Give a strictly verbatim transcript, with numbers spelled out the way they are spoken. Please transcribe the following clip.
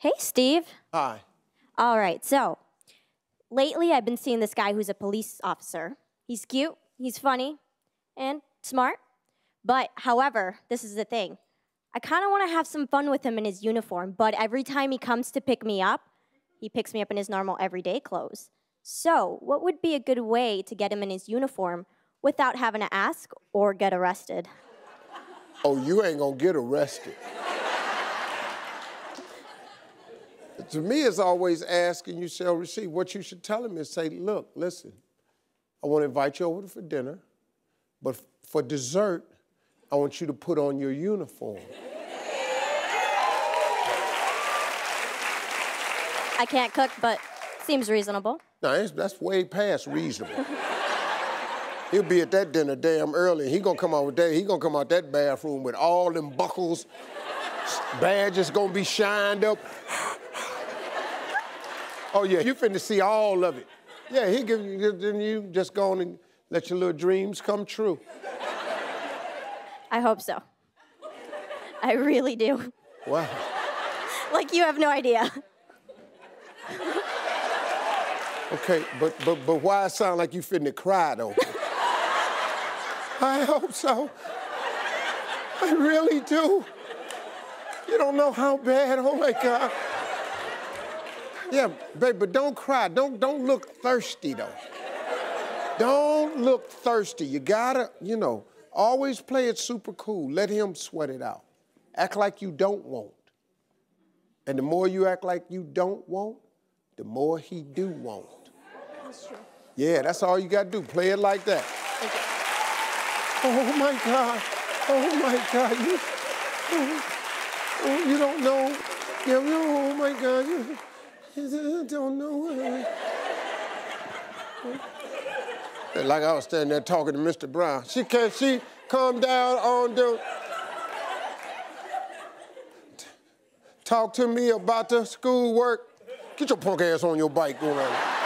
Hey, Steve. Hi. All right, so lately I've been seeing this guy who's a police officer. He's cute, he's funny, and smart. But however, this is the thing. I kind of want to have some fun with him in his uniform, but every time he comes to pick me up, he picks me up in his normal everyday clothes. So what would be a good way to get him in his uniform without having to ask or get arrested? Oh, you ain't gonna get arrested. To me, it's always ask and you shall receive. What you should tell him is say, look, listen, I want to invite you over for dinner, but for dessert, I want you to put on your uniform. I can't cook, but seems reasonable. No, that's way past reasonable. He'll be at that dinner damn early. He gonna come out with that. He gonna come out that bathroom with all them buckles, badges gonna be shined up. Oh, yeah, you finna see all of it. Yeah, he give you, then you just go on and let your little dreams come true. I hope so. I really do. Wow. Like, you have no idea. Okay, but, but, but why it sound like you finna cry, though? I hope so. I really do. You don't know how bad, oh, my God. Yeah, babe, but don't cry. Don't, don't look thirsty, though. Don't look thirsty. You gotta, you know, always play it super cool. Let him sweat it out. Act like you don't want. And the more you act like you don't want, the more he do want. That's true. Yeah, that's all you gotta do. Play it like that. Thank you. Oh, my God. Oh, my God. You, oh, you don't know. Yeah, oh, my God. You, I don't know. Like I was standing there talking to Mister Brown. She can't, she come down on the... Talk to me about the schoolwork. Get your punk ass on your bike, going on.